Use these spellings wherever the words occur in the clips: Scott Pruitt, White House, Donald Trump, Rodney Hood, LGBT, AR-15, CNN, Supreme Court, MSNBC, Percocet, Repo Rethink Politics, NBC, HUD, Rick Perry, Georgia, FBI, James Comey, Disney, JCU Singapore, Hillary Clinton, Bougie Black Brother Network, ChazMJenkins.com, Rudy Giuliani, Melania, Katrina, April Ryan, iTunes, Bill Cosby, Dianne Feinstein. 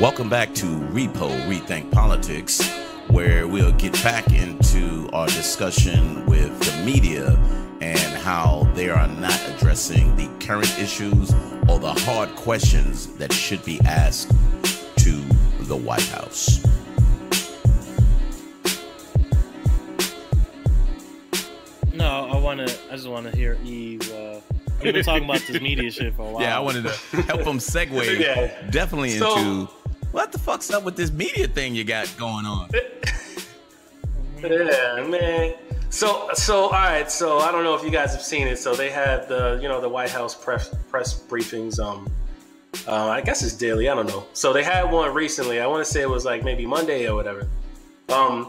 Welcome back to Repo Rethink Politics, where we'll get back into our discussion with the media and how they are not addressing the current issues or the hard questions that should be asked to the White House. No, I just want to hear Eve. We've been talking about this media shit for a while. Yeah, I wanted to help him segue definitely into what the fuck's up with this media thing you got going on. Yeah, man. So all right. So I don't know if you guys have seen it. So they have the the White House press briefings. I guess it's daily. I don't know. So they had one recently. I want to say it was like maybe Monday or whatever. And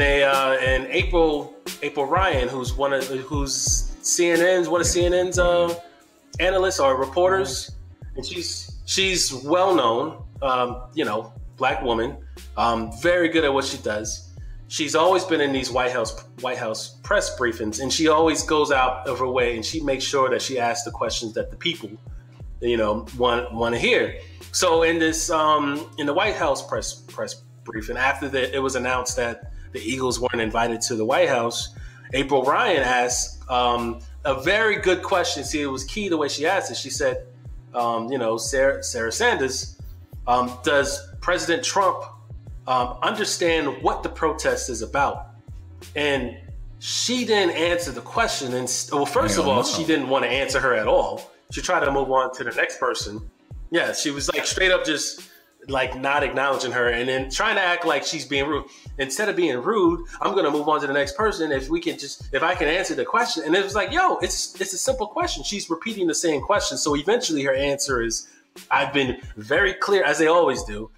they and April Ryan, who's one of CNN's analysts or reporters, and she's well known, black woman, very good at what she does. She's always been in these White House press briefings, and she always goes out of her way and she makes sure that she asks the questions that the people, want to hear. So in this in the White House press briefing, after that it was announced that the Eagles weren't invited to the White House, April Ryan asked a very good question. See, it was key the way she asked it. She said, Sarah Sanders, does President Trump understand what the protest is about? And she didn't answer the question. And well, first of all, she didn't want to answer her at all. She tried to move on to the next person. Yeah, she was like straight up just like not acknowledging her and then trying to act like she's being rude. Instead of being rude, I'm going to move on to the next person. If I can answer the question. And it was like, yo, it's a simple question. She's repeating the same question. So eventually her answer is, I've been very clear, as they always do.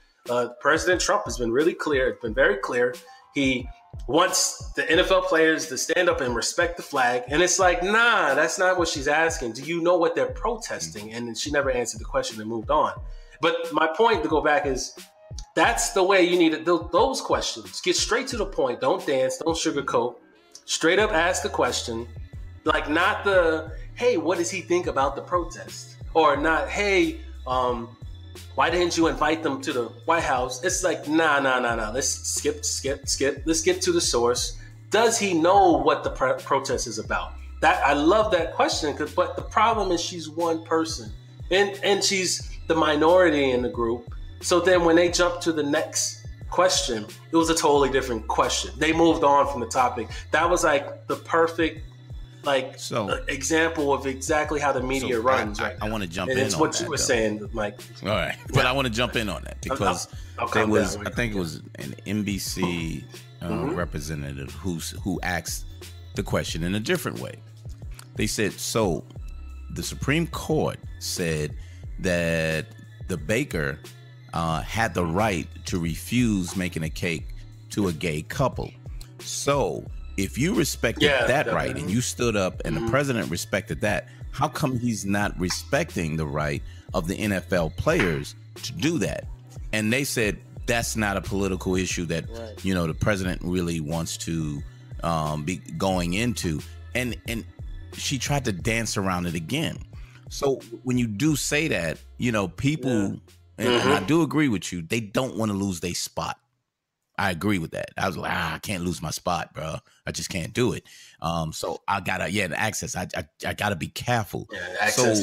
President Trump has been really clear. It's been very clear. He wants the NFL players to stand up and respect the flag. And it's like, nah, that's not what she's asking. Do you know what they're protesting? And she never answered the question and moved on. But my point to go back is, that's the way you need to do those questions. Get straight to the point. Don't dance. Don't sugarcoat. Straight up ask the question. Like, not the, hey, what does he think about the protest? Or not, hey, why didn't you invite them to the White House? It's like, nah. Let's skip. Let's get to the source. Does he know what the protest is about? That I love that question. But the problem is she's one person. And she's the minority in the group. So then when they jumped to the next question, it was a totally different question. They moved on from the topic. That was like the perfect example of exactly how the media runs. I want to jump in on that. It's what you were saying, Mike. All right. But I want to jump in on that because I think it was an NBC representative who asked the question in a different way. They said, so the Supreme Court said that the baker had the right to refuse making a cake to a gay couple. So if you respected that right and you stood up and the president respected that, how come he's not respecting the right of the NFL players to do that? And they said that's not a political issue that the president really wants to be going into. And she tried to dance around it again. So when you do say that, people, and I do agree with you, they don't want to lose their spot. I agree with that. I was like, I can't lose my spot, bro. I just can't do it. So I gotta, the access. I gotta be careful. Yeah, so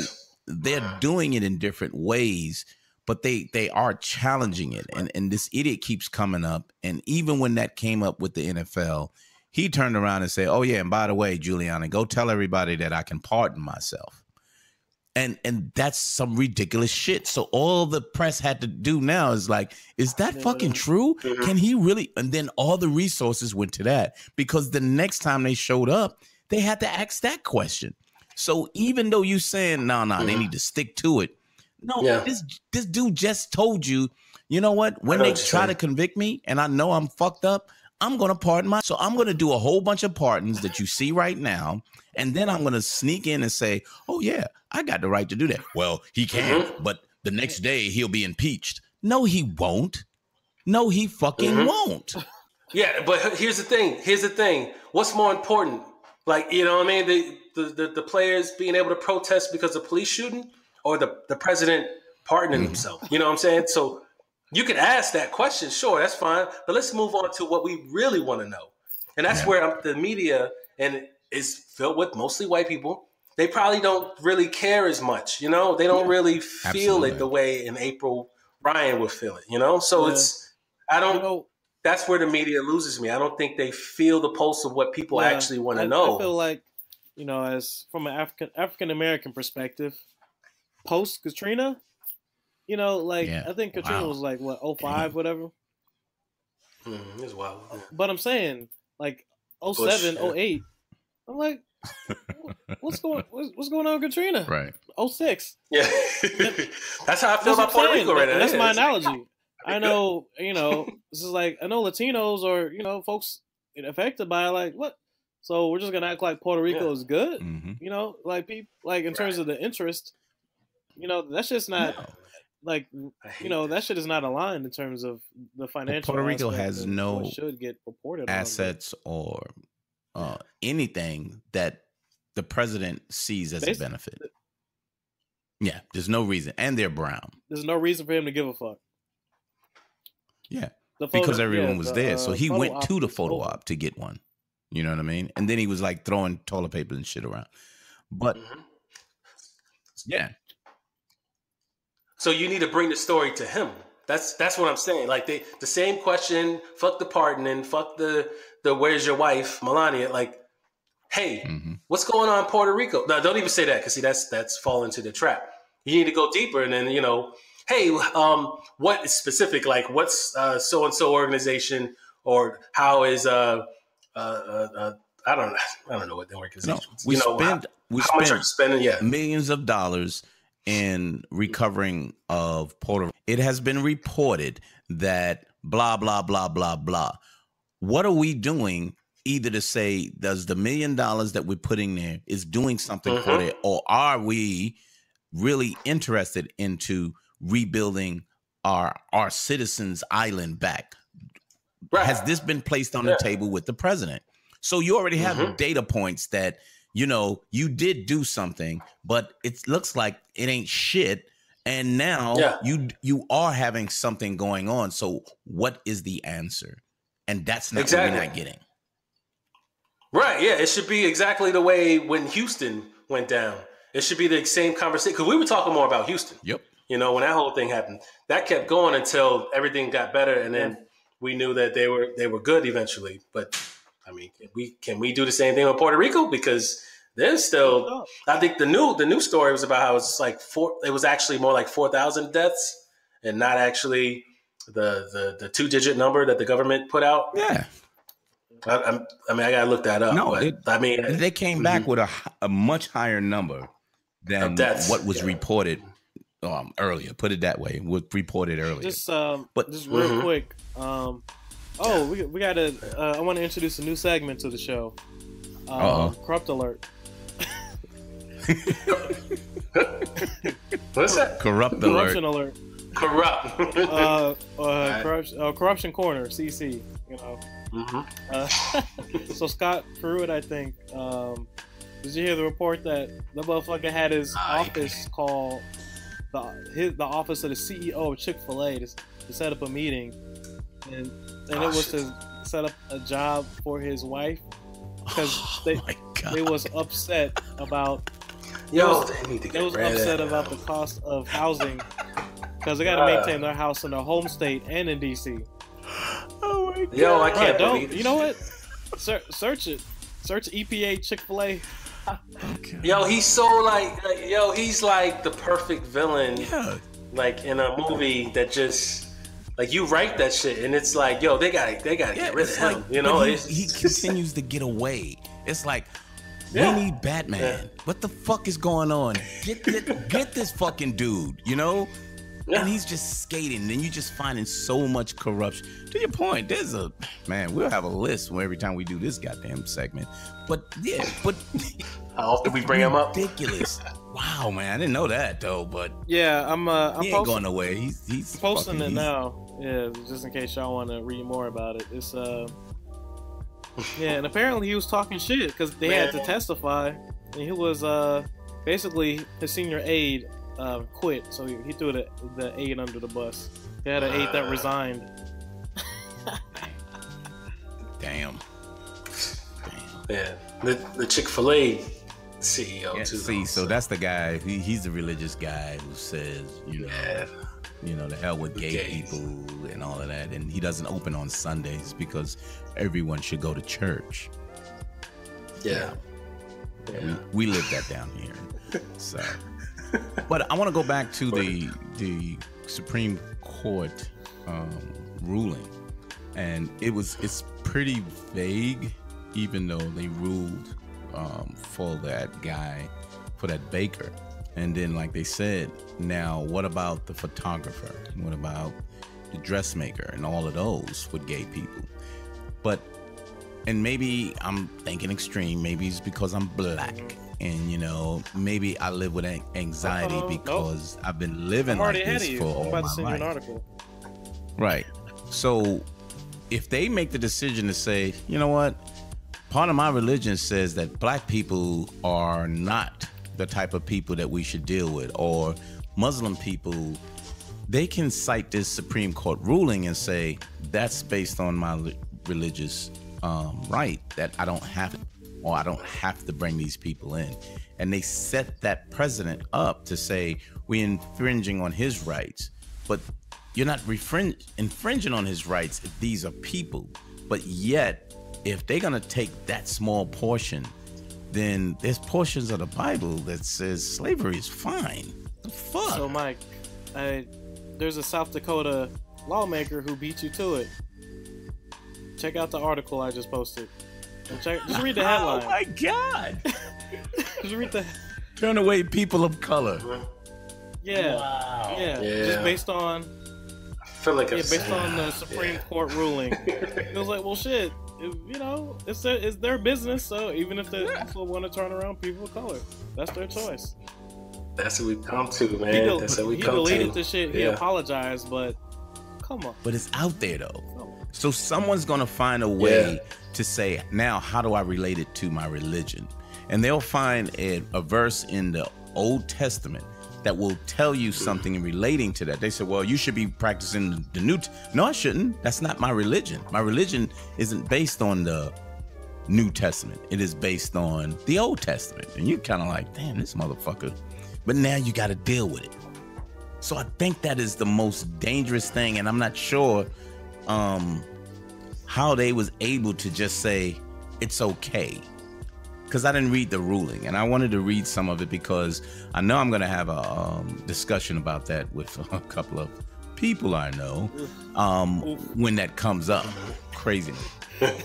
they're doing it in different ways, but they are challenging it. And this idiot keeps coming up. And even when that came up with the NFL, he turned around and said, oh yeah, and by the way, Giuliani, go tell everybody that I can pardon myself. And that's some ridiculous shit. So all the press had to do now is like, is that fucking true? Can he really? And then all the resources went to that because the next time they showed up, they had to ask that question. So even though you saying, no, they need to stick to it. No, this dude just told you, you know what? When they try to convict me and I know I'm fucked up, I'm going to pardon myself. So I'm going to do a whole bunch of pardons that you see right now. And then I'm going to sneak in and say, oh, yeah, I got the right to do that. Well, he can, but the next day he'll be impeached. No, he won't. No, he fucking won't. Yeah, but here's the thing. What's more important? Like, you know what I mean? The players being able to protest because of police shooting or the president pardoning himself? You know what I'm saying? So You could ask that question, sure, that's fine. But let's move on to what we really want to know. And that's where the media and is filled with mostly white people. They probably don't really care as much, you know? They don't really feel it the way an April Ryan would feel it, you know? So it's, I don't know. That's where the media loses me. I don't think they feel the pulse of what people actually want to know. I feel like, you know, as from an African-American perspective, post-Katrina, you know, like, I think Katrina was like, what, 05, whatever? It was wild. But I'm saying, like, 07, Bush, 08, I'm like, what's going on with Katrina? Right. 06. Yeah. That's how I feel about Puerto Rico right now. That's my analogy. I know, you know, this is like, I know Latinos or, you know, folks affected by like, what? So we're just going to act like Puerto Rico is good, you know, like people, like in terms of the interest, you know, that's just not like, you know, that shit is not aligned in terms of the financial. Well, Puerto Rico has no should get reported assets or anything that the president sees as a benefit. Yeah. There's no reason. And they're brown. There's no reason for him to give a fuck. Yeah, because everyone was there. So he went to the photo op to get one. You know what I mean? And then he was like throwing toilet paper and shit around. But yeah. So you need to bring the story to him. That's what I'm saying. Like the same question, fuck the pardoning, fuck the where's your wife, Melania, like, hey, what's going on in Puerto Rico? No, don't even say that because see that's falling into the trap. You need to go deeper and then, you know, hey, what is specific? Like, what's so-and-so organization, or how is I don't know what the organization. No, we spend how much are you spending? Yeah, millions of dollars in recovering of Puerto Rico. It has been reported that blah blah blah blah blah. What are we doing? Either to say, does the $1 million that we're putting there is doing something for it, or are we really interested into rebuilding our citizens' island back? Right. Has this been placed on the table with the president? So you already have data points that, you know, you did do something, but it looks like it ain't shit. And now you are having something going on. So what is the answer? And that's not what we're not getting. Right. Yeah. It should be exactly the way when Houston went down. It should be the same conversation. Cause we were talking more about Houston. Yep. You know, when that whole thing happened, that kept going until everything got better, and then we knew that they were good eventually. But I mean, can we do the same thing with Puerto Rico? Because there's still, I think the new story was about how it's like actually more like 4,000 deaths, and not actually the two-digit number that the government put out. Yeah, I mean, I gotta look that up. No, but I mean, they came back with a much higher number than what was reported. Earlier, put it that way, was reported earlier. Just, but just real quick. Oh, we gotta. I want to introduce a new segment to the show. Corrupt Alert. What's that? Corrupt Corruption Alert. Corrupt. Corruption Corner. CC. You know. So Scott Pruitt, I think. Did you hear the report that the motherfucker had his office call? The office of the CEO of Chick-fil-A to set up a meeting, and it was to set up a job for his wife because they was upset about they was upset about the cost of housing because they got to maintain their house in their home state and in DC. Oh my God! Yo, I can't believe it. You know what? Search it. Search EPA Chick-fil-A. Yo, he's so like, yo, he's like the perfect villain, like in a movie that just, like you write that shit and it's like, yo, they gotta get rid of him, like, you know? He continues to get away. It's like, we need Batman. What the fuck is going on? Get this fucking dude, you know? And he's just skating, and you're just finding so much corruption. To your point, there's a man. We'll have a list every time we do this goddamn segment. But yeah, but how often we bring him up? Ridiculous. Wow, man, I didn't know that though. But yeah, he ain't going away. He's posting it now. Yeah, just in case y'all want to read more about it. It's yeah, and apparently he was talking shit because they had to testify, and he was basically his senior aide. Quit, so he threw the aide under the bus. They had an aide that resigned. Damn. Yeah. The Chick-fil-A CEO, too. See, though, so that's the guy. He's the religious guy who says, you know, the hell with gay people and all of that. And he doesn't open on Sundays because everyone should go to church. Yeah. We live that down here. So, but I want to go back to the Supreme Court ruling, and it's pretty vague, even though they ruled for that guy, for that baker. And then, like they said, now what about the photographer? What about the dressmaker and all of those with gay people? But, and maybe I'm thinking extreme, maybe it's because I'm black and, you know, maybe I live with anxiety because I've been living like this for all my life. I'm about to send you an article. Right. So if they make the decision to say, you know what, part of my religion says that black people are not the type of people that we should deal with, or Muslim people, they can cite this Supreme Court ruling and say, that's based on my religious right, that I don't have to, or I don't have to bring these people in. And they set that president up to say, we're infringing on his rights, but you're not infringing on his rights if these are people. But yet, if they're gonna take that small portion, then there's portions of the Bible that says slavery is fine. The fuck? So, Mike, there's a South Dakota lawmaker who beat you to it. Check out the article I just posted. And just read the headline. Oh, my God. Just read the... Turn away people of color. Yeah. Wow. Yeah. Just based on... I feel like based on the Supreme Court ruling. It was like, well, shit. You know, it's their business, so even if they want to turn around people of color, that's their choice. That's what we come to, man. He deleted the shit. Yeah. He apologized, but come on. But it's out there, though. So someone's going to find a way to say, now, how do I relate it to my religion? And they'll find a verse in the Old Testament that will tell you something relating to that. They said, well, you should be practicing the New Testament. No, I shouldn't. That's not my religion. My religion isn't based on the New Testament. It is based on the Old Testament. And you're kind of like, damn, this motherfucker. But now you got to deal with it. So I think that is the most dangerous thing. And I'm not sure... how they was able to just say it's okay, because I didn't read the ruling and I wanted to read some of it because I know I'm gonna have a discussion about that with a couple of people I know when that comes up. Crazy. But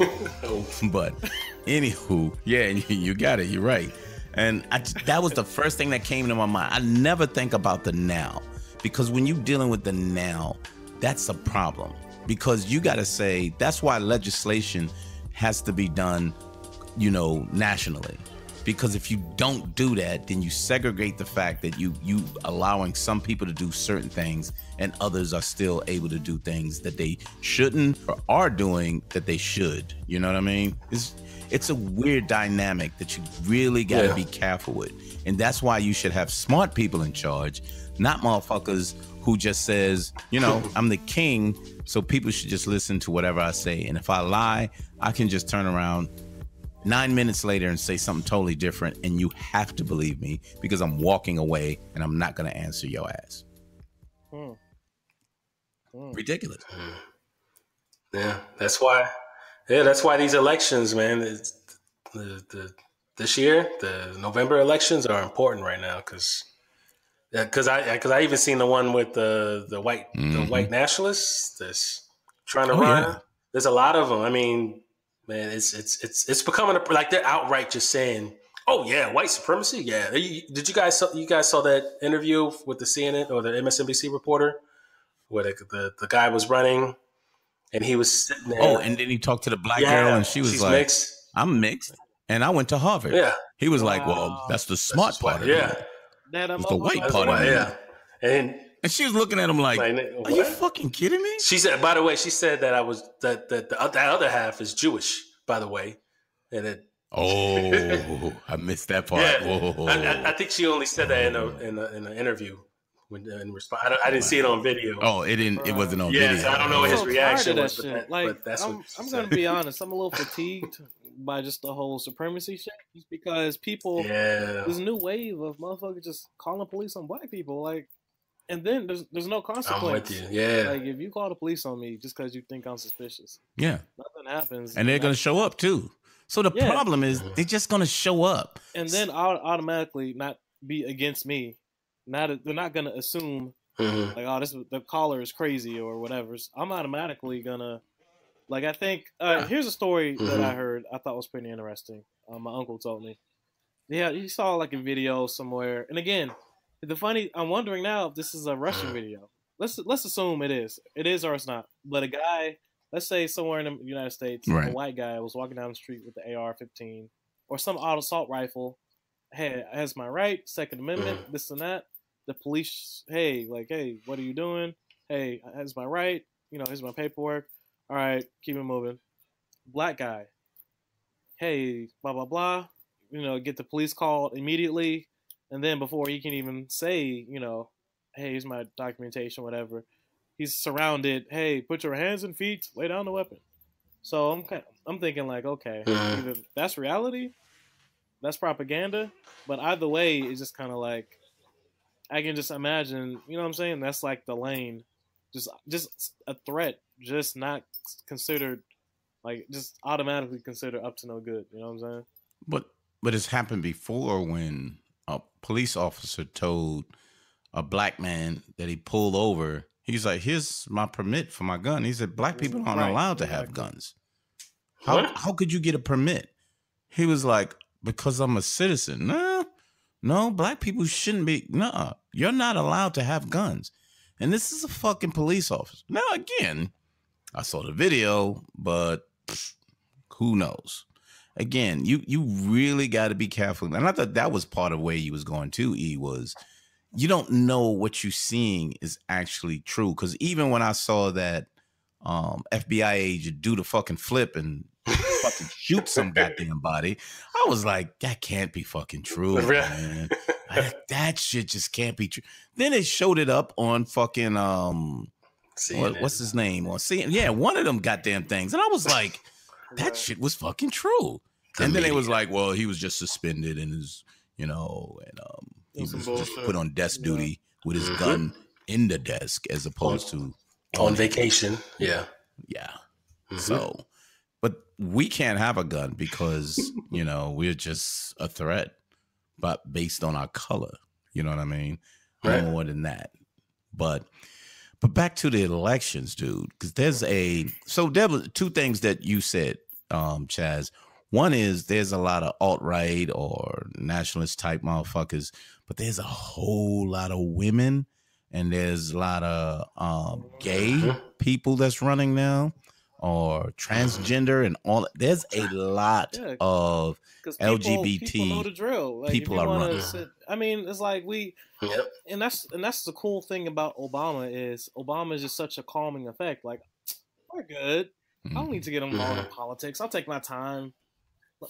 anywho, yeah, you got it, you're right. And that was the first thing that came to my mind. I never think about the now, because when you're dealing with the now, that's a problem. Because you got to say, that's why legislation has to be done, you know, nationally. Because if you don't do that, then you segregate the fact that you allowing some people to do certain things and others are still able to do things that they shouldn't or are doing that they should. You know what I mean? It's a weird dynamic that you really got to be careful with. And that's why you should have smart people in charge, not motherfuckers who just says, you know, I'm the king, so people should just listen to whatever I say. And if I lie, I can just turn around 9 minutes later and say something totally different. And you have to believe me because I'm walking away and I'm not going to answer your ass. Hmm. Hmm. Ridiculous. Yeah, that's why. Yeah, that's why these elections, man, this year, the November elections are important right now because... Because I even seen the one with the white nationalists that's trying to run. Yeah. There's a lot of them. I mean, man, it's becoming a, like they're outright just saying, "Oh yeah, white supremacy." Yeah, did you guys saw that interview with the CNN or the MSNBC reporter where the guy was running and he was sitting there. Oh, and then he talked to the black girl and she was like, mixed. "I'm mixed, and I went to Harvard." Yeah, he was like, "Well, that's the smart part of it." That I'm the white part of it. Yeah. And she was looking at him like are you fucking kidding me? She said, by the way, she said that I was that other half is Jewish, by the way. And it I missed that part. Yeah. I think she only said that in an interview in response. I didn't see it on video. Oh, it didn't. It wasn't on video. So I don't know what his reaction was. But that's what I'm going to be honest. I'm a little fatigued by just the whole supremacy shit, just because people, this new wave of motherfuckers just calling police on black people, like, and then there's no consequence. I'm with you. Yeah, like if you call the police on me just because you think I'm suspicious, nothing happens, and they're gonna show up too. So the problem is they're just gonna show up, and then I'll automatically not be against me. Not they're not gonna assume like, oh, this the caller is crazy or whatever. So I'm automatically gonna. Like, I think, here's a story that I heard I thought was pretty interesting. My uncle told me. Yeah, he saw, like, a video somewhere. And again, the funny, I'm wondering now if this is a Russian video. Let's assume it is. It is or it's not. But a guy, let's say somewhere in the United States, a white guy was walking down the street with the AR-15 or some auto assault rifle. Hey, that's my right, Second Amendment, this and that. The police, hey, like, hey, what are you doing? Hey, that's my right. You know, here's my paperwork. All right, keep it moving. Black guy. Hey, blah, blah, blah. You know, get the police called immediately. And then before he can even say, you know, hey, here's my documentation, whatever. He's surrounded. Hey, put your hands and feet. Lay down the weapon. So I'm thinking like, okay, either that's reality. That's propaganda. But either way, it's just kind of like, I can just imagine, you know what I'm saying? That's like the lane. Just a threat. Just not considered, like, just automatically considered up to no good. You know what I'm saying? But it's happened before when a police officer told a black man that he pulled over. He's like, here's my permit for my gun. He said, black people aren't allowed to have guns. How could you get a permit? He was like, because I'm a citizen. No, black people shouldn't be. No, you're not allowed to have guns. And this is a fucking police officer. Now, again, I saw the video, but who knows? Again, you really got to be careful. And I thought that was part of where you was going to, E, was you don't know what you're seeing is actually true. Because even when I saw that FBI agent do the fucking flip and fucking shoot some goddamn body, I was like, that can't be fucking true, man. That shit just can't be true. Then they showed it up on fucking... what's his name? Well, CNN. Yeah, one of them goddamn things. And I was like, that shit was fucking true. And then it was like, well, he was just suspended and his, you know, and he was just put on desk duty with his gun in the desk as opposed to on vacation. Yeah. So, but we can't have a gun because, you know, we're just a threat, but based on our color, you know what I mean? No more than that. But back to the elections, dude, because there's there were two things that you said, Chaz. One is there's a lot of alt-right or nationalist type motherfuckers, but there's a whole lot of women and there's a lot of gay people that's running now or transgender and all. There's a lot of LGBT people know the drill. Like, people are running. I mean, it's like we, and that's the cool thing about Obama is just such a calming effect. Like, we're good. I don't need to get involved in politics. I'll take my time.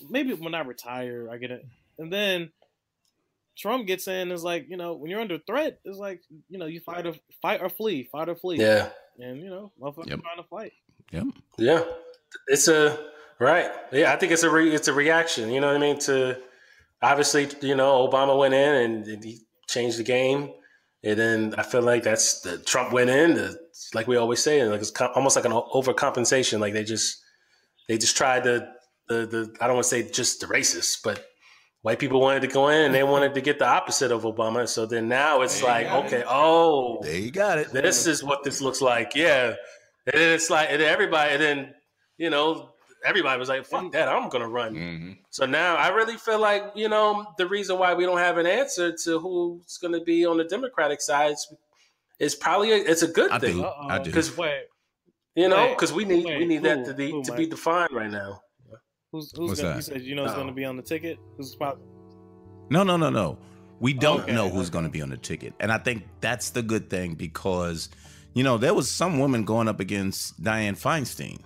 Maybe when I retire, I get it. And then Trump gets in. Is like, you know, when you're under threat, it's like, you know, you fight or flee. Yeah. And you know, motherfuckers trying to fight. Yeah. It's a Yeah, I think it's a reaction. You know what I mean? To obviously, you know, Obama went in and he changed the game, and then I feel like that's Trump went in. Like we always say, and like it's almost like an overcompensation. Like they just tried the I don't want to say just the racists, but white people wanted to go in and they wanted to get the opposite of Obama. So then now it's like, okay, oh, there you got it. This is what this looks like. Yeah. And then it's like, and everybody, and then, you know, everybody was like, fuck that, I'm going to run. So now I really feel like, you know, the reason why we don't have an answer to who's going to be on the Democratic side is probably, it's a good thing. I do. Because, you know, because we need that to be defined right now. Who's going to, you said, you know, who's going to be on the ticket? Who's probably... No. We don't know who's going to be on the ticket. And I think that's the good thing because... You know, there was some woman going up against Dianne Feinstein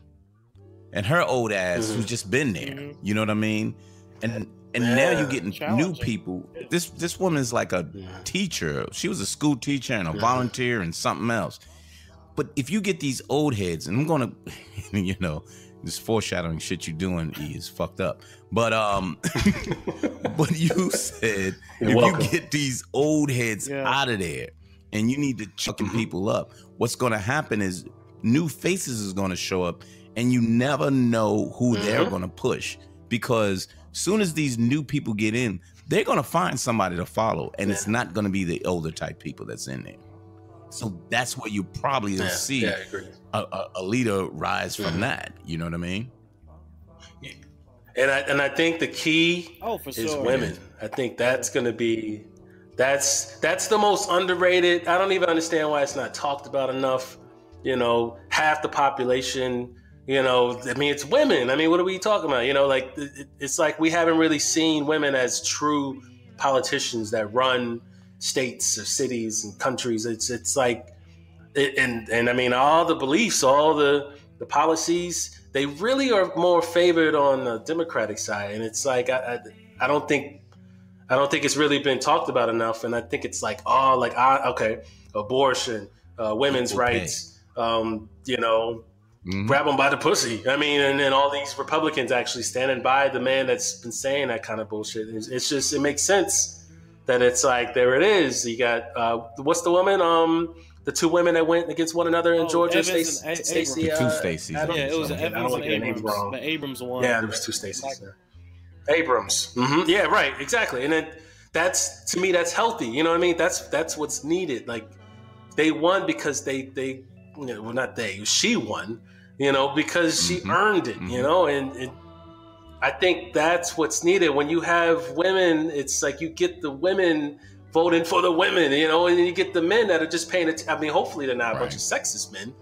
and her old ass who's just been there. You know what I mean? And And now you're getting new people. This woman's like a teacher. She was a school teacher and a volunteer and something else. But if you get these old heads, and I'm gonna, you know, this foreshadowing shit you're doing is fucked up. But but you said you get these old heads out of there, and you need to chucking people up. What's gonna happen is new faces is gonna show up, and you never know who they're gonna push, because soon as these new people get in, they're gonna find somebody to follow, and it's not gonna be the older type people that's in there. So that's where you probably will see a leader rise from that. You know what I mean? Yeah. And I think the key is women. I think that's gonna be that's the most underrated. I don't even understand why it's not talked about enough. You know, half the population. You know, I mean, it's women. I mean, what are we talking about? You know, like, it's like we haven't really seen women as true politicians that run states or cities and countries. It's like, and I mean, all the beliefs, all the policies, they really are more favored on the Democratic side. And it's like, I don't think it's really been talked about enough. And I think it's like, oh, like, abortion, women's rights, you know, grab them by the pussy. I mean, and then all these Republicans actually standing by the man that's been saying that kind of bullshit. It's just, it makes sense that it's like, there it is. You got, what's the woman? The two women that went against one another in Georgia. Stacey, the two Stacey's. Yeah, it was Evans and Abrams. The Abrams one. Yeah, there was two Stacey's there. Abrams. Mm-hmm. Yeah, right. Exactly. And then that's, to me, that's healthy. You know what I mean? That's what's needed. Like, they won because they you know, well, not they, she won. You know, because she earned it, you know, and I think that's what's needed. When you have women, it's like you get the women voting for the women, you know, and you get the men that are just paying attention. I mean, hopefully they're not a bunch of sexist men,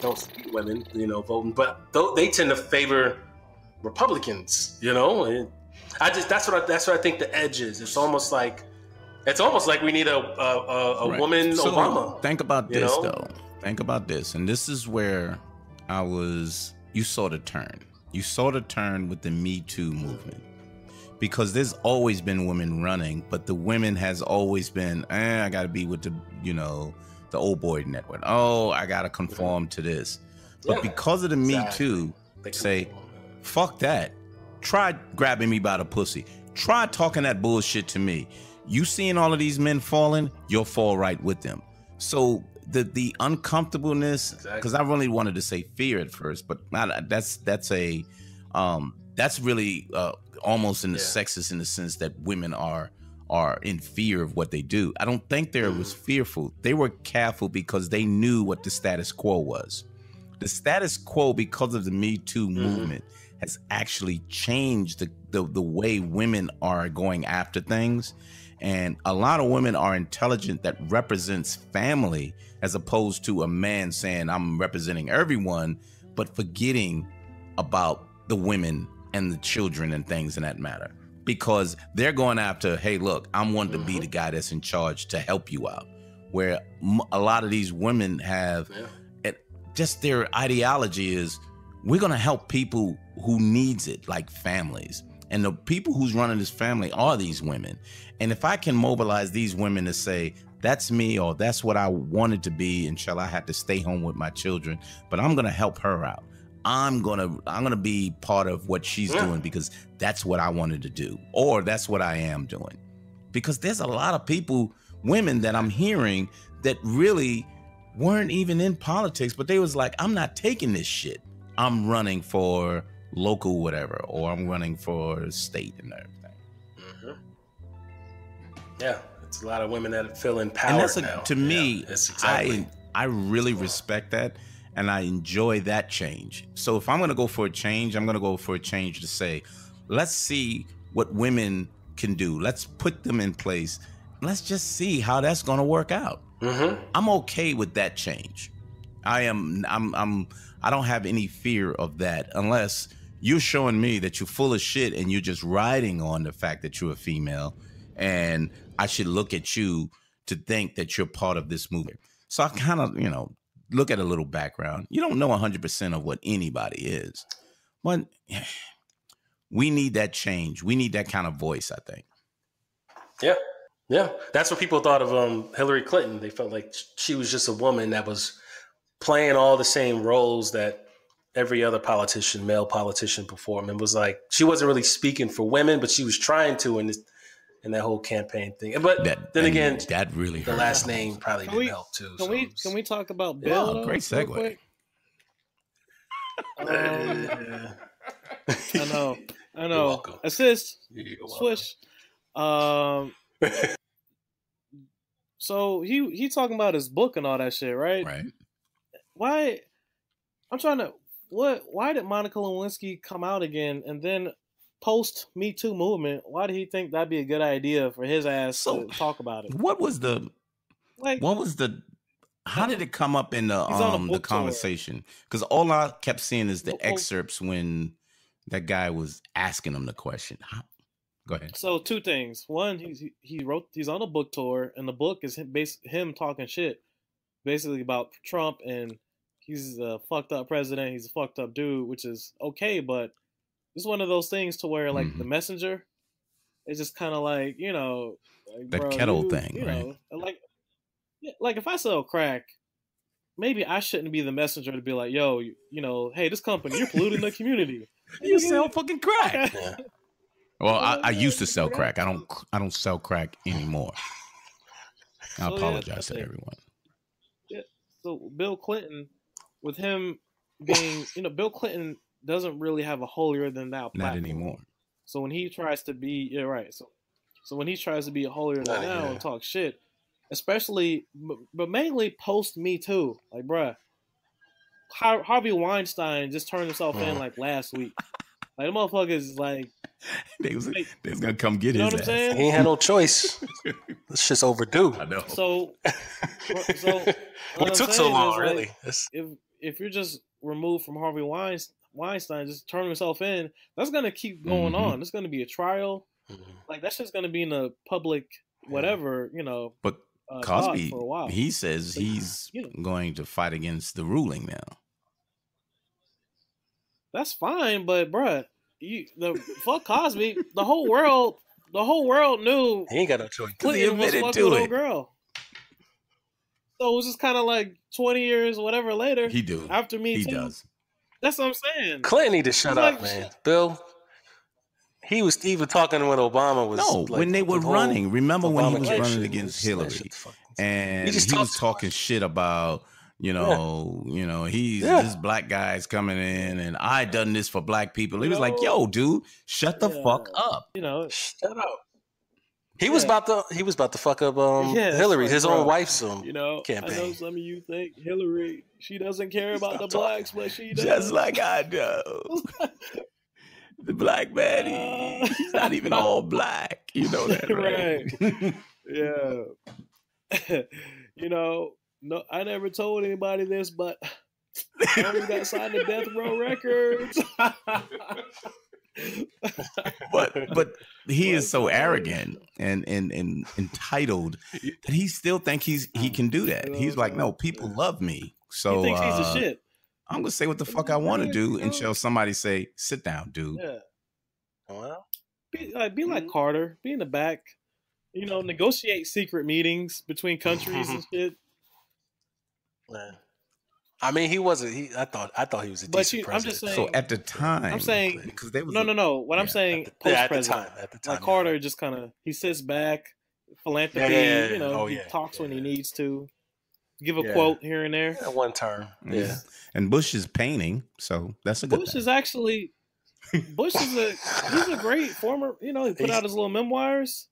don't see women, you know, voting, but they tend to favor Republicans, you know, and I just, that's what I think the edge is. It's almost like we need a woman so Obama. Think about this, you know? Though. Think about this, and this is where you saw the turn. You saw the turn with the Me Too movement, because there's always been women running, but the women has always been, I gotta be with the, you know, the old boy network. Oh, I gotta conform to this. But because of the Me Too, say, fuck that. Try grabbing me by the pussy. Try talking that bullshit to me. You seeing all of these men falling, you'll fall right with them. So the uncomfortableness, because I really wanted to say fear at first, but not, that's really almost in the sexist, in the sense that women are in fear of what they do. I don't think there was fearful. They were careful because they knew what the status quo was. The status quo, because of the Me Too movement, has actually changed the way women are going after things. And a lot of women are intelligent that represents family, as opposed to a man saying, I'm representing everyone, but forgetting about the women and the children and things in that matter, because they're going after, hey, look, I'm wanting to be the guy that's in charge to help you out. Where a lot of these women have just their ideology is, we're going to help people who needs it, like families. And the people who's running this family are these women. And if I can mobilize these women to say, that's me, or that's what I wanted to be, and shall I have to stay home with my children, but I'm going to help her out. I'm going to be part of what she's doing, because that's what I wanted to do, or that's what I am doing. Because there's a lot of people, women that I'm hearing that really weren't even in politics, but they was like, I'm not taking this shit. I'm running for local whatever, or I'm running for state and everything. Yeah, it's a lot of women that feel empowered, and that's now. To me, I really respect that, and I enjoy that change. So if I'm going to go for a change, I'm going to go for a change to say, let's see what women can do. Let's put them in place. Let's just see how that's going to work out. I'm okay with that change. I don't have any fear of that, unless you're showing me that you're full of shit and you're just riding on the fact that you're a female, and I should look at you to think that you're part of this movement. So I kind of, you know, look at a little background. You don't know 100% of what anybody is. But We need that change. We need that kind of voice, I think. Yeah. Yeah. That's what people thought of Hillary Clinton. They felt like she was just a woman that was playing all the same roles that every other politician, male politician performed, and was like, she wasn't really speaking for women, but she was trying to in that whole campaign thing. But then again, that really hurt. The last name probably didn't help too. Can we talk about Bill? Yeah, great segue. I know. Assist, swish. So he talking about his book and all that shit, right? Right. Why did Monica Lewinsky come out again, and then post Me Too movement, why did he think that'd be a good idea for his ass to talk about it? How did it come up in the conversation? Because all I kept seeing is the excerpts when that guy was asking him the question. Go ahead. So two things. One, he's on a book tour, and the book is him talking shit, basically about Trump, and he's a fucked up president. He's a fucked up dude, which is okay, but it's one of those things to where, like, the messenger is just kind of like, you know, like, the thing, you right? Know, like if I sell crack, maybe I shouldn't be the messenger to be like, yo, you know, hey, this company, you're polluting the community. You sell fucking crack. Yeah. Well, I used to sell crack. I don't sell crack anymore. I apologize to everyone. Yeah. So Bill Clinton, with him being, you know, Bill Clinton doesn't really have a holier than thou platform. Not anymore. So when he tries to be, yeah, right. So when he tries to be a holier than thou and talk shit, especially, but mainly post Me Too, like, bruh, Harvey Weinstein just turned himself in like last week. Like, the motherfuckers is like, they was gonna come get his ass. He ain't had no choice. It's just overdue. I know. So it took so long, really. Like, if you're just removed from Harvey Weinstein, just turning himself in, that's gonna keep going on. It's gonna be a trial. Like, that's just gonna be in the public, whatever, you know. But Cosby, for a while, he says he's going to fight against the ruling now. That's fine, but bruh, fuck Cosby. The whole world knew he ain't got no choice. He admitted to it. Girl. So it was just kind of like 20 years, whatever, later. He do after Me Too. He does. That's what I'm saying. Clinton need to shut up, man. Bill, he was even talking when Obama was. No, like, when they were running. Remember when he was running against Hillary, and he was talking shit about, you know, this black guy's coming in, and I done this for black people. He was like, yo, dude, shut the fuck up. You know, shut up. He was about to fuck up Hillary, his own wife's campaign. I know some of you think Hillary, she doesn't care about the blacks, but she does. Just like I do. The black man, he's not even all black. You know that, right? Yeah. You know, no, I never told anybody this, but I only got signed to Death Row Records. but he is so arrogant and entitled that he still thinks he can do that. He's like, no, people love me, so he thinks he's the shit. I'm gonna say what the fuck I want to do until somebody say, sit down, dude. Yeah. Well, be like Carter, be in the back, you know, negotiate secret meetings between countries and shit. Man. I mean, he wasn't. I thought he was a decent president. I'm just saying, so at the time, I'm saying because they was no. What I'm saying, at the time, like Carter just kind of he sits back, philanthropy. Yeah. You know, he talks when he needs to, give a quote here and there. One term, And Bush is painting, so that's a good. Bush is actually, he's a great former. You know, he put out his little memoirs.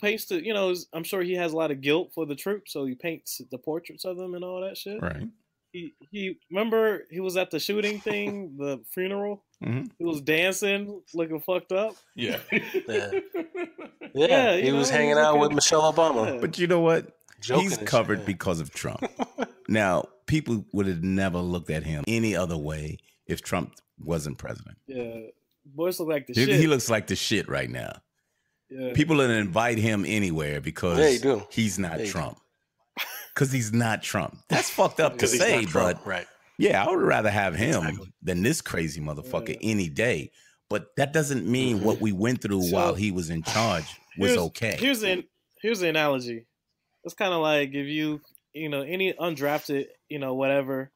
Paints the, you know, I'm sure he has a lot of guilt for the troops, so he paints the portraits of them and all that shit. Right. He remember he was at the shooting thing, the funeral. He was dancing, looking fucked up. Yeah. He was hanging out with Michelle Obama. Yeah. But you know what? Joking, he's covered because of Trump. Now, people would have never looked at him any other way if Trump wasn't president. Yeah. Bush looked like the shit. He looks like the shit right now. Yeah. People would invite him anywhere because he's not Trump. Because he's not Trump. That's fucked up to say, but I would rather have him than this crazy motherfucker any day. But that doesn't mean what we went through while he was in charge was okay. Here's the analogy. It's kind of like if you know, any undrafted, whatever.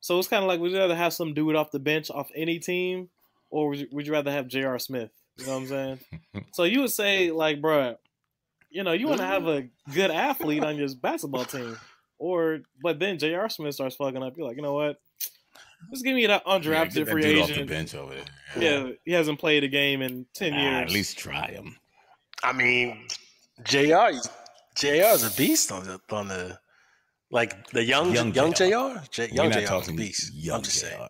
So it's kind of like, would you rather have some dude off the bench off any team, or would you rather have J.R. Smith? You know what I'm saying? So you would say, like, bro, you want to have a good athlete on your basketball team, but then J.R. Smith starts fucking up. You're like, you know what? Just give me that undrafted free agent. Off the bench over there. Yeah, he hasn't played a game in 10 years. At least try him. I mean, JR is a beast on the young JR. I'm just saying.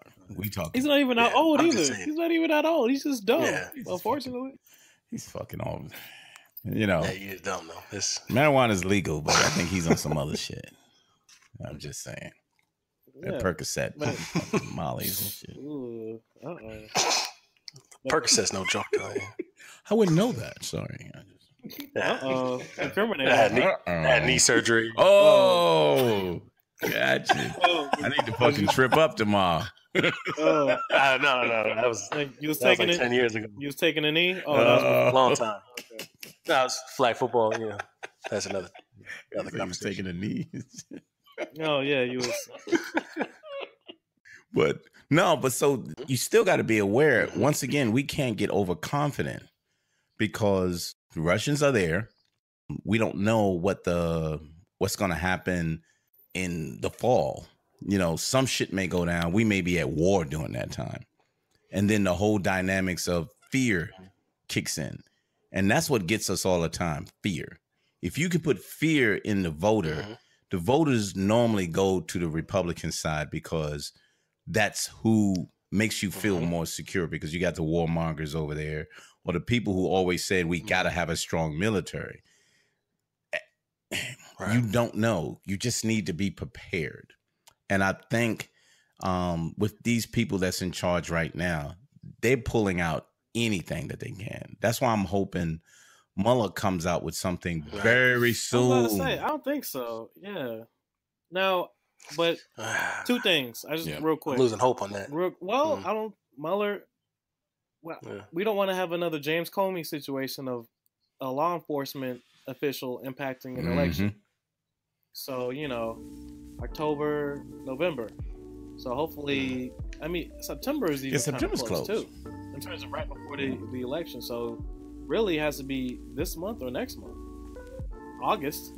He's not even that old either. He's not even that old. He's just dumb. Yeah, unfortunately, he's fucking old. You know, he is dumb though. Marijuana is legal, but I think he's on some other shit. I'm just saying. Yeah. Percocet, mollies and shit. Ooh, Percocet's no joke. I wouldn't know that. Sorry. Knee surgery. Oh, gotcha. I need to fucking trip up tomorrow. No, that was like 10 years ago. You was taking a knee. Oh, that was a long time. That was flag football. Yeah, that's another conversation. I was taking a knee. Oh yeah, you was. but so you still got to be aware. Once again, we can't get overconfident because the Russians are there. We don't know what's going to happen in the fall. You know, some shit may go down. We may be at war during that time, and then the whole dynamics of fear kicks in, and that's what gets us all the time. Fear. If you can put fear in the voter. Mm-hmm. The voters normally go to the Republican side because that's who makes you feel more secure, because you got the warmongers over there or the people who always said we got to have a strong military. Right. You don't know. You just need to be prepared. And I think with these people that's in charge right now, they're pulling out anything that they can. That's why I'm hoping Mueller comes out with something very soon. I was about to say, I don't think so. Yeah. Now, but two things. Real quick. I'm losing hope on that. We don't want to have another James Comey situation of a law enforcement official impacting an election. So, October, November. So hopefully, September is even kind of close too. In terms of right before the election. So really has to be this month or next month, August.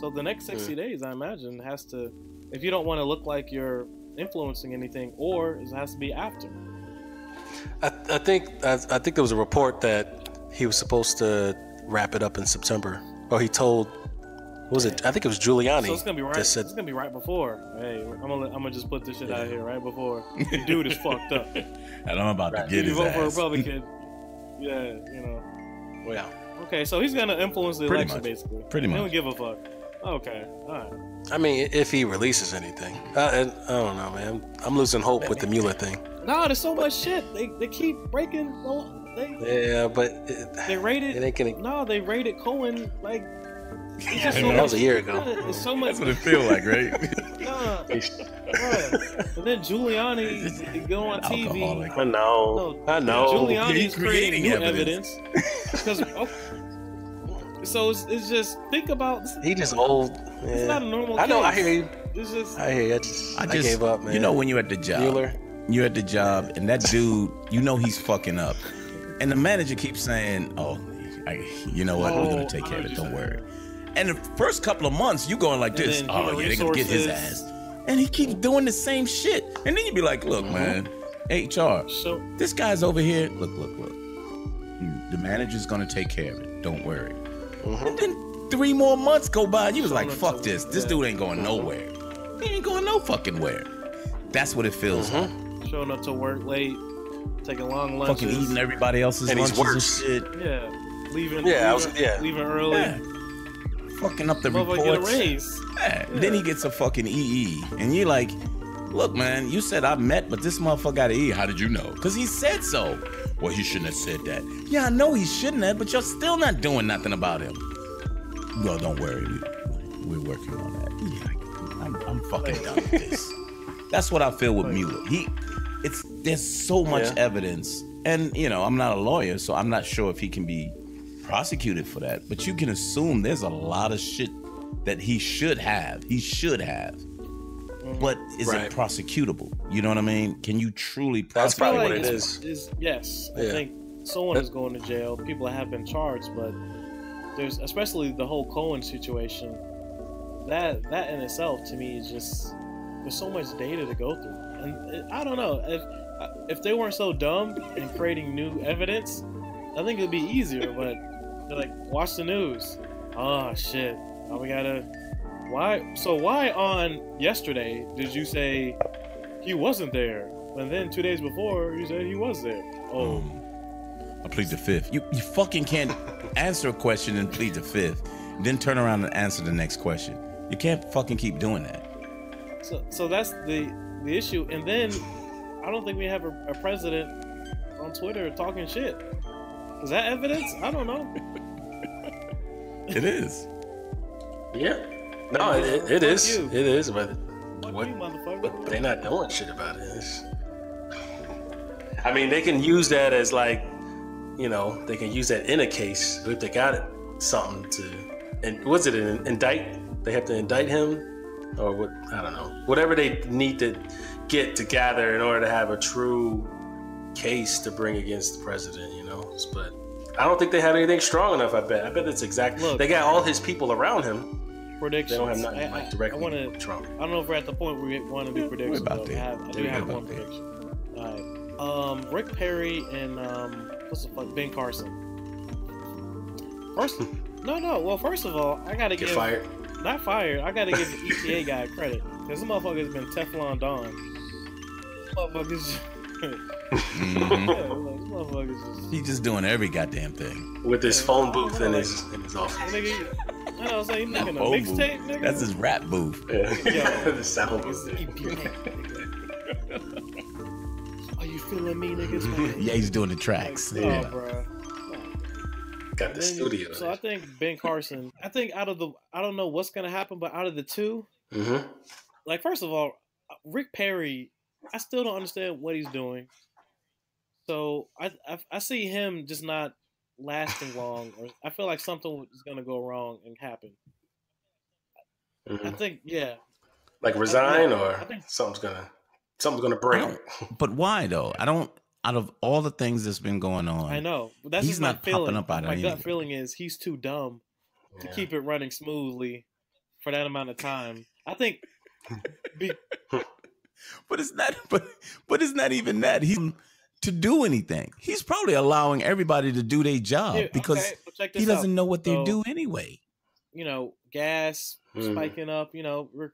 So the next 60 days, I imagine, has to, if you don't want to look like you're influencing anything, or it has to be after. I think there was a report that he was supposed to wrap it up in September, or he told, I think it was Giuliani. So it's gonna be right. It's gonna be right before. Hey, I'm gonna just put this shit out here right before. The dude is fucked up, and I'm about to get his vote for a Republican. Yeah, Well, okay, so he's gonna influence the election, basically. Pretty much. He don't give a fuck. Okay, all right. I mean, if he releases anything, I don't know, man. I'm losing hope with the Mueller thing. No, there's so much shit. They keep breaking. They raided. They raided Cohen like. Yeah, that was a year ago. It's so much. That's what it feel like, right? And then Giuliani go on TV. I know. Giuliani's creating new evidence. So it's just, think about. He just old. Man. It's not a normal case. I know. I hear you. It's just. I hear you. I gave up, man. You know when you're at the job. You're at the job, and that dude, he's fucking up, and the manager keeps saying, "Oh, you know what? We're gonna take care of it. Don't worry." And the first couple of months, you going like this. Oh, yeah, they're going to get his ass. And he keeps doing the same shit. And then you be like, look, man, HR, this guy's over here. Look. The manager's going to take care of it. Don't worry. And then 3 more months go by. And you was like, fuck this. This dude ain't going nowhere. He ain't going no fucking where. That's what it feels like. Showing up to work late, taking long lunches. Fucking eating everybody else's lunches and shit. Yeah. Leaving early. Yeah. Fucking up the reports. Then he gets a fucking EE, and you're like, "Look, man, you said I met, but this motherfucker got an EE. How did you know? Because he said so." Well, he shouldn't have said that. Yeah, I know he shouldn't have, but you're still not doing nothing about him. Well, don't worry, we're working on that. Yeah, I'm fucking done with this. That's what I feel with Mueller. There's so much evidence And, you know, I'm not a lawyer, so I'm not sure if he can be prosecuted for that. But you can assume there's a lot of shit that he should have. He should have. But is it prosecutable? You know what I mean? Can you truly prosecute? That's probably what it is. Yes. I think someone is going to jail. People have been charged, but there's, especially the whole Cohen situation, that in itself to me is just, there's so much data to go through. And it, I don't know, if they weren't so dumb in creating new evidence, I think it'd be easier. But they're like, watch the news. Oh shit, now we gotta, why? So why on yesterday did you say he wasn't there? And then 2 days before you said he was there. Oh, I plead the fifth. You fucking can't answer a question and plead the fifth, then turn around and answer the next question. You can't fucking keep doing that. So that's the issue. And then I don't think we have a president on Twitter talking shit. Is that evidence? I don't know. It is. Yeah. No, it is. You. It is, but they're not doing shit about it. I mean, they can use that as like, you know, they can use that in a case if they got it, something to, and was it an indict? They have to indict him, or what? I don't know. Whatever they need to get together in order to have a true case to bring against the president, you know. But I don't think they have anything strong enough. I bet that's exactly. Look, they got all his people around him. Predictions. They don't have nothing like directly with Trump. I don't know if we're at the point where we want to do predictions. I do have one prediction. All right. Rick Perry and what's the fuck, Ben Carson. First of all, I gotta give fired. Not fired. I gotta give the EPA guy credit. Cause this motherfucker's been Teflon Don. Motherfuckers. He's just doing every goddamn thing with his phone booth in his office. I was like, making a mixtape, nigga. That's his rap booth. Yeah. Yo, the sound booth. Are you feeling me, niggas? Yeah, he's doing the tracks. Like, yeah, bro. Got the studio. So I think Ben Carson. I think I don't know what's gonna happen, but out of the two, like first of all, Rick Perry. I still don't understand what he's doing. So I see him just not lasting long. Or I feel like something is going to go wrong and happen. I think, yeah. Like resign I think something's going to break. But why though? Out of all the things that's been going on. I know. But that's he's not popping up out of anything. My gut feeling is he's too dumb to keep it running smoothly for that amount of time. I think... But it's not. But it's not even that he's to do anything. He's probably allowing everybody to do their job because he doesn't know what they do anyway. You know, gas spiking up. You know, we're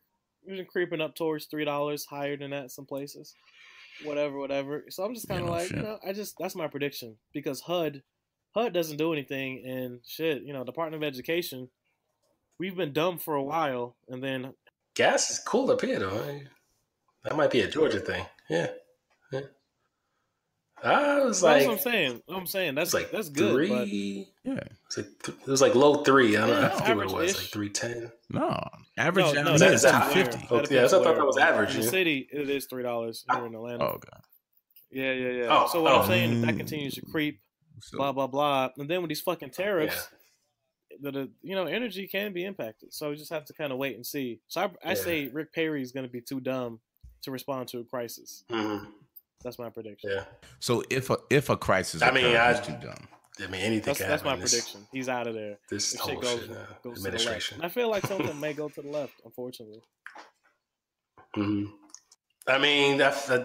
creeping up towards $3 higher than that in some places. Whatever. So I'm just kind of that's my prediction because HUD doesn't do anything and shit. You know, Department of Education. We've been dumb for a while, and then gas is cool up here though. Right? That might be a Georgia thing. Yeah. That's what I'm saying. That's like that's good. Three. But... Yeah. It was like low three. I forget what it was. Like 310. No, average. No, that's 250. Yeah, I thought that was average. In the city, it is $3 here in Atlanta. Oh god. Yeah. Oh, so what I'm saying is that continues to creep. Blah blah blah. And then with these fucking tariffs, energy can be impacted. So we just have to kind of wait and see. So I say Rick Perry is going to be too dumb to respond to a crisis. That's my prediction. Yeah. So if a crisis occurs, he's too dumb. I mean, anything can happen. That's my prediction. He's out of there. This whole shit goes to the left. I feel like something may go to the left, unfortunately. I mean, it's a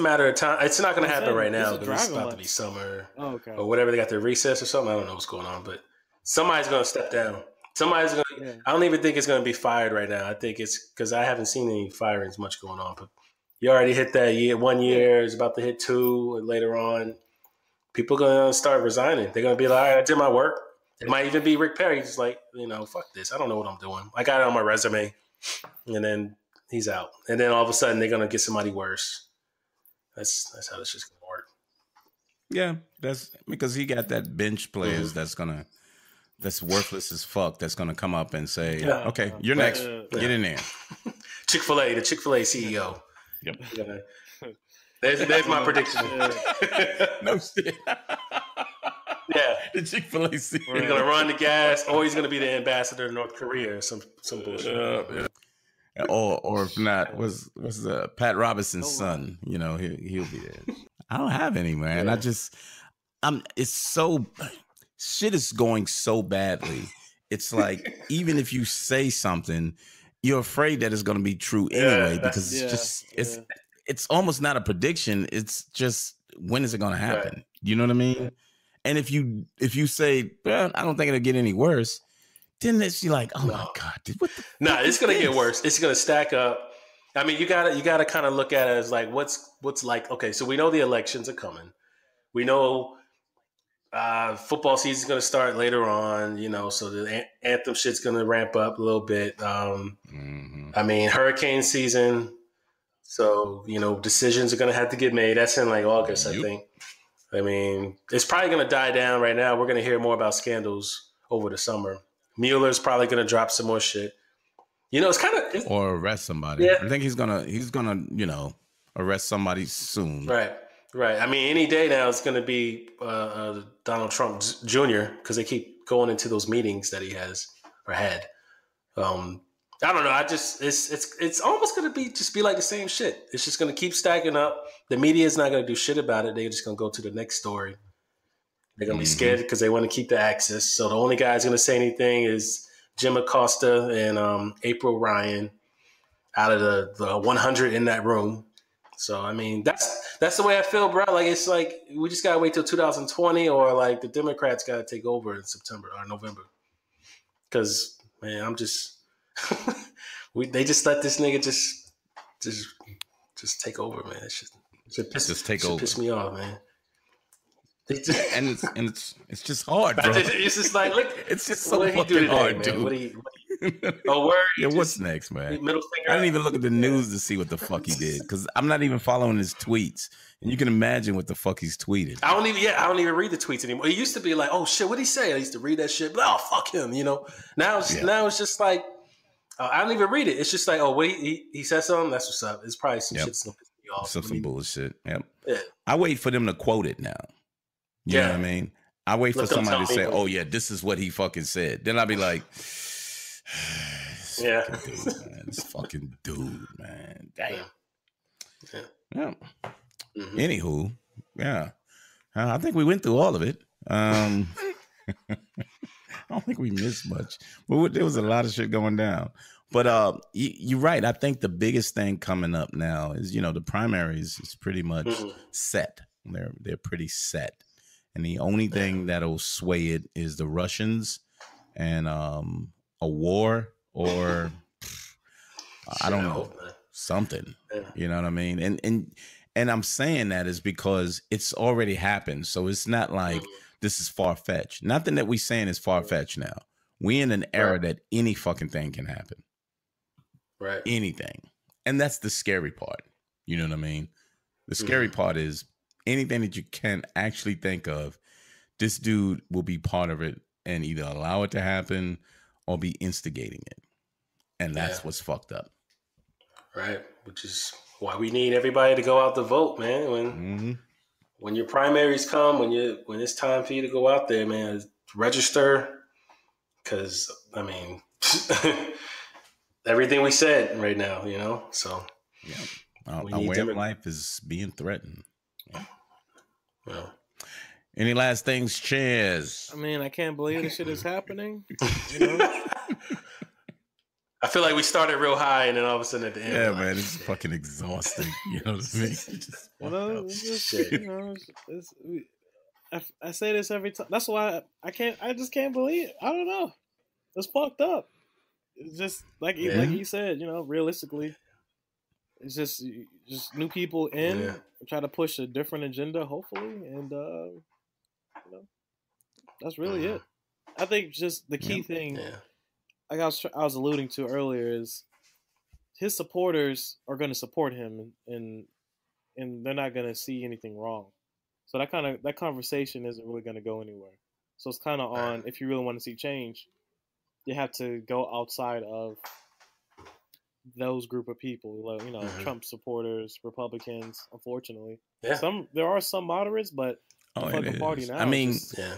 matter of time. It's not going to happen right now. It's about to be summer or whatever. They got their recess or something. I don't know what's going on, but somebody's going to step down. Somebody's going to, I don't even think it's going to be fired right now. I think it's because I haven't seen any firings much going on, but you already hit that year. 1 year is about to hit 2 and later on. People are going to start resigning. They're going to be like, all right, I did my work. It might even be Rick Perry. Just like, you know, fuck this. I don't know what I'm doing. I got it on my resume and then he's out. And then all of a sudden they're going to get somebody worse. That's how this is going to work. Yeah. That's because he got that bench players that's worthless as fuck. That's going to come up and say, okay, you're next. Get in there. Chick-fil-A, the Chick-fil-A CEO. Yep. There's my prediction. No shit. Yeah, the Chick-fil-A scene. He's gonna run the gas, or he's gonna be the ambassador to North Korea. Some bullshit. Yeah. Or if not, was Pat Robinson's son? You know, he'll be there. I don't have any, man. Yeah. It's so shit is going so badly. It's like even if you say something, you're afraid that it's gonna be true anyway because it's almost not a prediction. It's just when is it gonna happen? Right. You know what I mean? Yeah. And if you say, well, I don't think it'll get any worse, then it's like, oh my God, dude, what the fuck is it's gonna get worse. It's gonna stack up. I mean, you gotta kind of look at it as like what's like, okay, so we know the elections are coming. We know football season's gonna start later on, you know, so the anthem shit's gonna ramp up a little bit. I mean, hurricane season. So, you know, decisions are gonna have to get made. That's in like August, I think. I mean, it's probably going to die down right now. We're going to hear more about scandals over the summer. Mueller's probably going to drop some more shit. You know, it's kind of... Or arrest somebody. Yeah. I think he's gonna, you know, arrest somebody soon. Right, right. I mean, any day now it's going to be Donald Trump Jr. because they keep going into those meetings that he has or had. I don't know. I just... It's almost going to be like the same shit. It's just going to keep stacking up. The media is not going to do shit about it. They're just going to go to the next story. They're going to be scared because they want to keep the access. So the only guy who's going to say anything is Jim Acosta and April Ryan out of the 100 in that room. So, I mean, that's the way I feel, bro. Like, it's like we just got to wait till 2020 or, like, the Democrats got to take over in September or November. Because, man, I'm just... they just let this nigga just take over, man. It should piss me off, man. It's just hard, bro. It's just like, look, it's just so fucking hard, dude. What's next, man? Middle finger. I didn't even look at the news to see what the fuck he did because I'm not even following his tweets, and you can imagine what the fuck he's tweeted. I don't even read the tweets anymore. It used to be like, oh shit, what'd he say? I used to read that shit, but oh fuck him, you know. Now it's just like. I don't even read it. It's just like, oh, wait, he said something? That's what's up. It's probably some shit. Some bullshit. Yep. Yeah. I wait for them to quote it now. You know what I mean? I wait for somebody to say, oh, yeah, this is what he fucking said. Then I'll be like, this fucking dude, man. Damn. Yeah. Anywho, I think we went through all of it. I don't think we missed much, but there was a lot of shit going down. But you're right. I think the biggest thing coming up now is, you know, the primaries is pretty much set. They're pretty set. And the only thing that'll sway it is the Russians and a war or I don't know, something. You know what I mean? And I'm saying that is because it's already happened. So it's not like this is far-fetched. Nothing that we're saying is far-fetched now. We're in an era that any fucking thing can happen. Right. Anything. And that's the scary part. You know what I mean? The scary part is anything that you can actually think of, this dude will be part of it and either allow it to happen or be instigating it. And that's what's fucked up. Right. Which is why we need everybody to go out to vote, man. When your primaries come, when it's time for you to go out there, man, register, because I mean, everything we said right now, you know. So our way of life is being threatened. Yeah. Well, any last things, Chaz? I mean, I can't believe this shit is happening. You know? I feel like we started real high and then all of a sudden at the end. Yeah, man, it's fucking exhausting. You know what I mean? I say this every time. That's why I can't. I just can't believe it. I don't know. It's fucked up. It's just like he said. You know, realistically, it's just new people in try to push a different agenda. Hopefully, and you know, that's really it. I think just the key thing. Yeah. Like I was alluding to earlier is his supporters are going to support him and they're not going to see anything wrong. So that conversation isn't really going to go anywhere. So it's kind of on, if you really want to see change, you have to go outside of those group of people, you know, mm-hmm. Trump supporters, Republicans, unfortunately. Yeah. There are some moderates, but the fucking party now. I mean,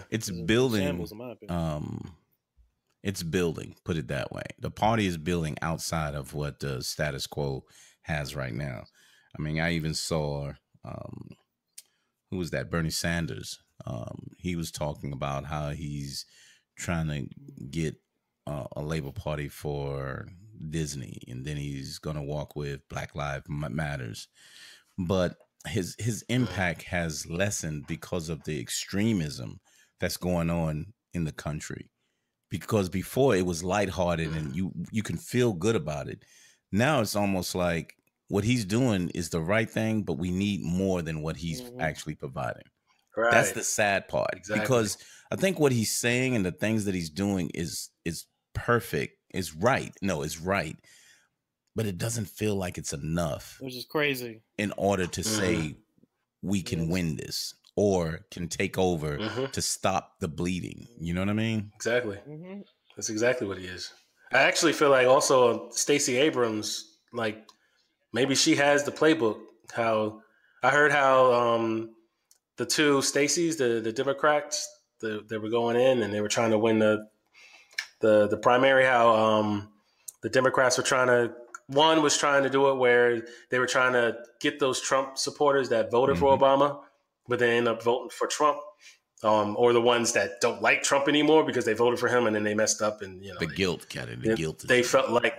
it's building. Shambles, in my opinion. It's building, put it that way. The party is building outside of what the status quo has right now. I mean, I even saw, who was that? Bernie Sanders. He was talking about how he's trying to get a Labor Party for Disney, and then he's going to walk with Black Lives Matters. But his impact has lessened because of the extremism that's going on in the country. Because before it was lighthearted and you can feel good about it. Now it's almost like what he's doing is the right thing, but we need more than what he's actually providing. Right. That's the sad part. Exactly. Because I think what he's saying and the things that he's doing is perfect. It's right. No, it's right. But it doesn't feel like it's enough. Which is crazy. In order to say we can win this. Or can take over to stop the bleeding. You know what I mean? Exactly. Mm-hmm. That's exactly what he is. I actually feel like also Stacey Abrams, like maybe she has the playbook. How I heard how the two Stacys, the Democrats, they were going in and they were trying to win the primary. How the Democrats were trying to. One was trying to do it where they were trying to get those Trump supporters that voted for Obama. But they end up voting for Trump, or the ones that don't like Trump anymore because they voted for him and then they messed up, and you know the guilt. They felt like,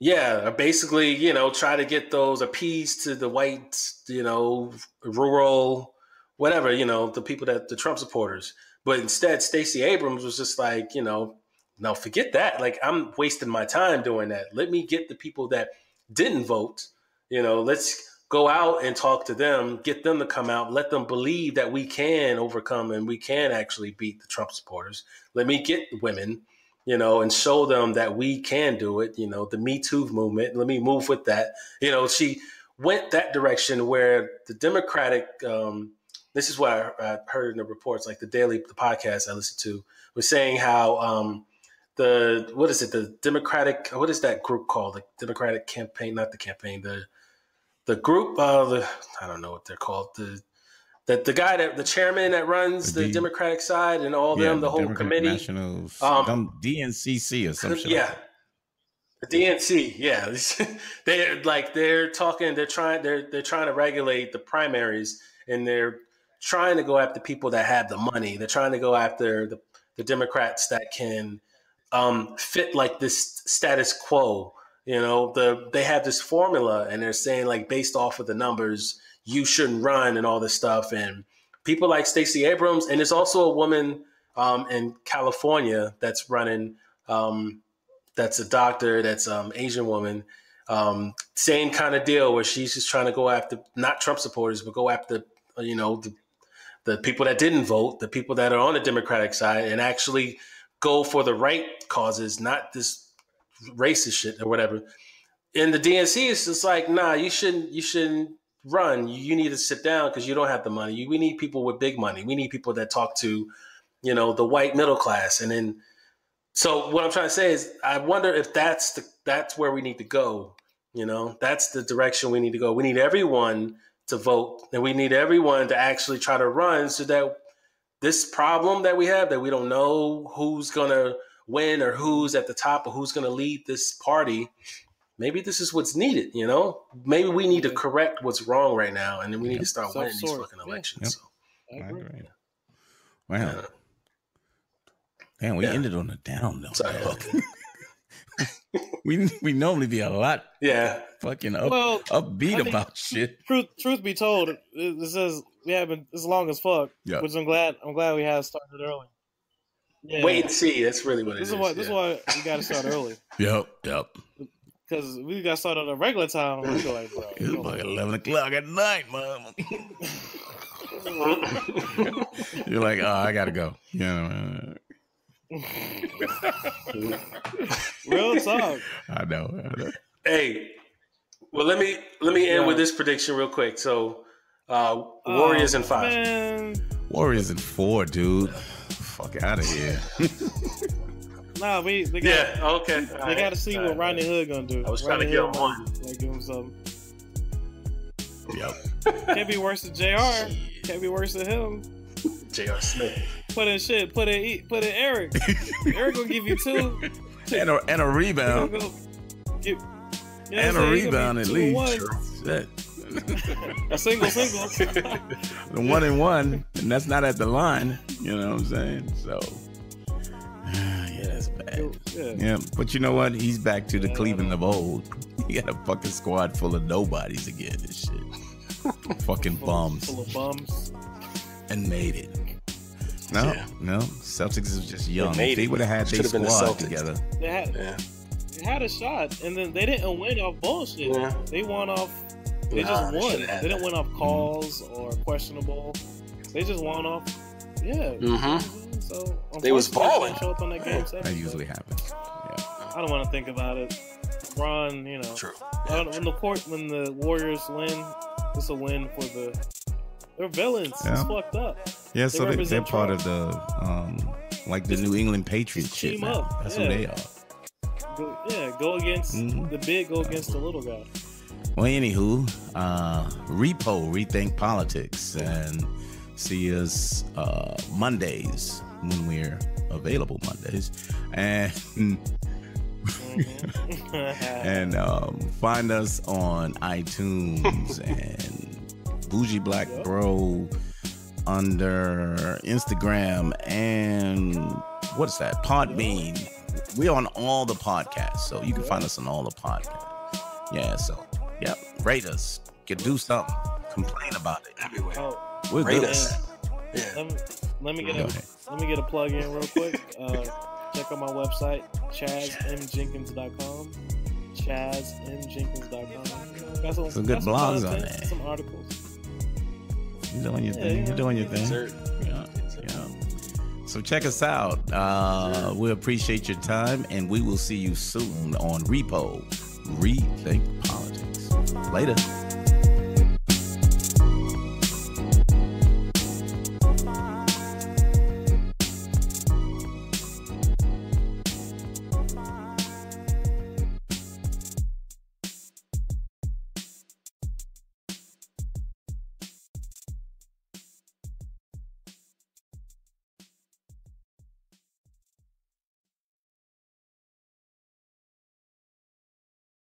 basically, you know, try to get those appeased to the white, you know, rural, whatever, you know, the people that the Trump supporters. But instead, Stacey Abrams was just like, you know, no, forget that. Like I'm wasting my time doing that. Let me get the people that didn't vote. You know, let's go out and talk to them, get them to come out, let them believe that we can overcome and we can actually beat the Trump supporters. Let me get women, you know, and show them that we can do it. You know, the Me Too movement, let me move with that. You know, she went that direction where the Democratic, this is what I heard in the reports, like the podcast I listened to was saying how the Democratic, what is that group called? The Democratic campaign, not the campaign, the group, I don't know what they're called. The guy that the chairman that runs the Democratic side and all them, the whole committee, DNC or something. Yeah, the DNC. Yeah, they're trying to regulate the primaries, and they're trying to go after people that have the money. They're trying to go after the Democrats that can fit like this status quo. You know, they have this formula and they're saying like based off of the numbers, you shouldn't run and all this stuff. And people like Stacey Abrams, and there's also a woman in California that's running, that's a doctor, that's Asian woman, same kind of deal where she's just trying to go after not Trump supporters, but go after, you know, the people that didn't vote, the people that are on the Democratic side, and actually go for the right causes, not this racist shit or whatever. And the DNC is just like, nah, you shouldn't run. You need to sit down because you don't have the money. We need people with big money. We need people that talk to, you know, the white middle class. And then, so what I'm trying to say is, I wonder if that's where we need to go. You know, that's the direction we need to go. We need everyone to vote, and we need everyone to actually try to run so that this problem that we have, that we don't know who's gonna win or who's at the top or who's going to lead this party. Maybe this is what's needed, you know? Maybe we need to correct what's wrong right now, and then we need to start winning these fucking elections. Yep. So. Wow. Yeah. Man, we ended on a down note. Sorry, we normally be a lot fucking upbeat about shit. Truth be told, this is it's long as fuck, which I'm glad we have started early. Yeah. Wait and see. That's really what it is. This is why we got to start early. Yep. Because we got started on a regular time. We go like, bro, it's like 11 o'clock at night, mama. You're like, oh, I got to go. Yeah. Real talk. I know. Hey, well, let me end with this prediction real quick. So, Warriors in 5. Man. Warriors in 4, dude. Fuck out of here. Nah, we got. Yeah, okay. They got to see what Rodney Hood gonna do. I was trying to get him one. Like, give him something. Yep. Can't be worse than J.R. Can't be worse than him. J.R. Smith. Put in shit. Put in Eric. Eric gonna give you two. And a rebound. And a rebound at least. A single. The one and one, and that's not at the line. You know what I'm saying? So, yeah, that's bad. Yeah, but you know what? He's back to the Cleveland of old. He got a fucking squad full of nobodies again and shit. Fucking bums. Full of bums. And made it. No, yeah. No. Celtics is just young. They would have had their squad together. They had a shot, and then they didn't win off bullshit. Yeah. They won off. They just won. They didn't win off calls or questionable. They just won off. Yeah. Mm-hmm. So they was balling. That usually happens. Yeah. I don't want to think about it. Ron, you know, true. When the Warriors win, it's a win for they're villains. Yeah. It's fucked up. Yeah, so they're part of the like the New England Patriots shit. That's who they are. Go against the big, go against the little guy. Well, anywho, Repo Rethink Politics, and see us Mondays when we're available Mondays, and and find us on iTunes and Bougie Black Bro under Instagram and what's that? Podbean. We're on all the podcasts, so you can find us on all the podcasts. Yeah, so. Yep, rate us. Can do something. Complain about it everywhere. Oh, we're rate us. Yeah. Let me get a plug in real quick. Check out my website, chazmjenkins.com. Chazmjenkins.com. Got some good blogs on there. Some articles. You're doing your thing. You're doing your thing. Yeah. So check us out. We appreciate your time, and we will see you soon on Repo Rethink Politics. Later.